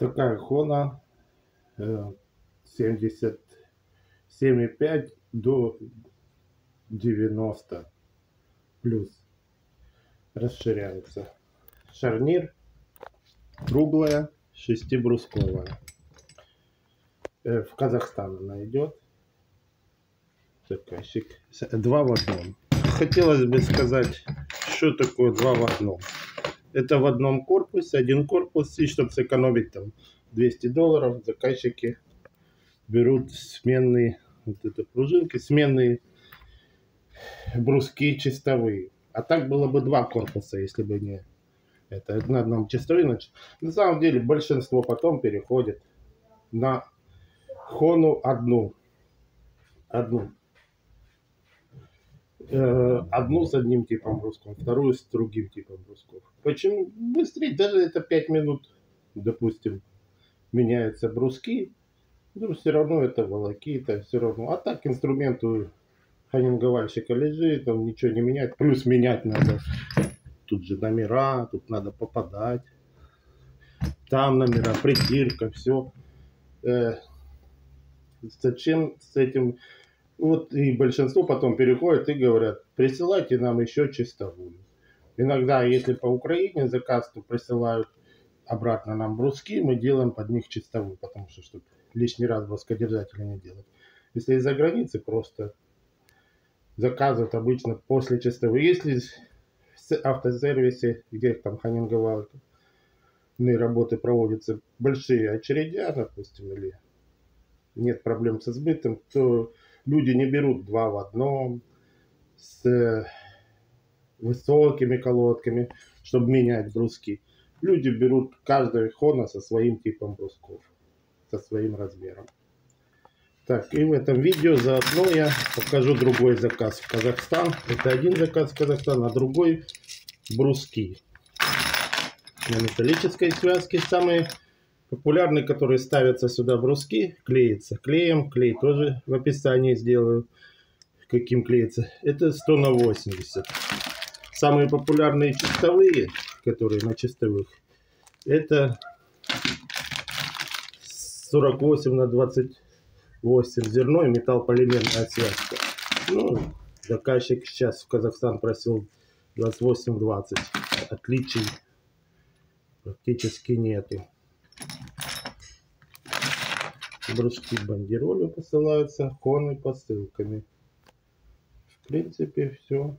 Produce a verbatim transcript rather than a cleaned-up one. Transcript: Такая Хона семьдесят семь и пять до девяноста плюс расширяется. Шарнир круглая, шестибрусковая. В Казахстан она идет. Заказчик. Два в одном. Хотелось бы сказать, что такое два в одном. Это в одном корпусе, один корпус, и чтобы сэкономить там двести долларов, заказчики берут сменные вот это, пружинки, сменные бруски чистовые. А так было бы два корпуса, если бы не это. На одном чистовые. Значит, на самом деле большинство потом переходит на Хону одну. Одну. Одну с одним типом брусков, вторую с другим типом брусков. Почему? Быстрее, даже это пять минут, допустим, меняются бруски. Ну, все равно это волокита, все равно. А так инструмент у ханинговальщика лежит, он ничего не меняет. Плюс менять надо. Тут же номера, тут надо попадать. Там номера, притирка, все. Э, зачем с этим... Вот и большинство потом переходит и говорят, присылайте нам еще чистовую. Иногда, если по Украине заказ, то присылают обратно нам бруски, мы делаем под них чистовую, потому что чтобы лишний раз воскодержателя не делать. Если из-за границы, просто заказывают обычно после чистовой. Если в автосервисе, где там ханинговальные работы проводятся, большие очередя, допустим, или нет проблем со сбытом, то... Люди не берут два в одном с высокими колодками, чтобы менять бруски. Люди берут каждого хона со своим типом брусков, со своим размером. Так, и в этом видео заодно я покажу другой заказ в Казахстан. Это один заказ в Казахстан, а другой бруски. На металлической связке самые... Популярные, которые ставятся сюда бруски, клеятся клеем. Клей тоже в описании сделаю, каким клеится. Это сто на восемьдесят. Самые популярные чистовые, которые на чистовых, это сорок восемь на двадцать восемь зерно и металл-полимерная связка. Ну, заказчик сейчас в Казахстан просил двадцать восемь двадцать. Отличий практически нету. Бруски бандеролью посылаются, хоны посылками. В принципе, все.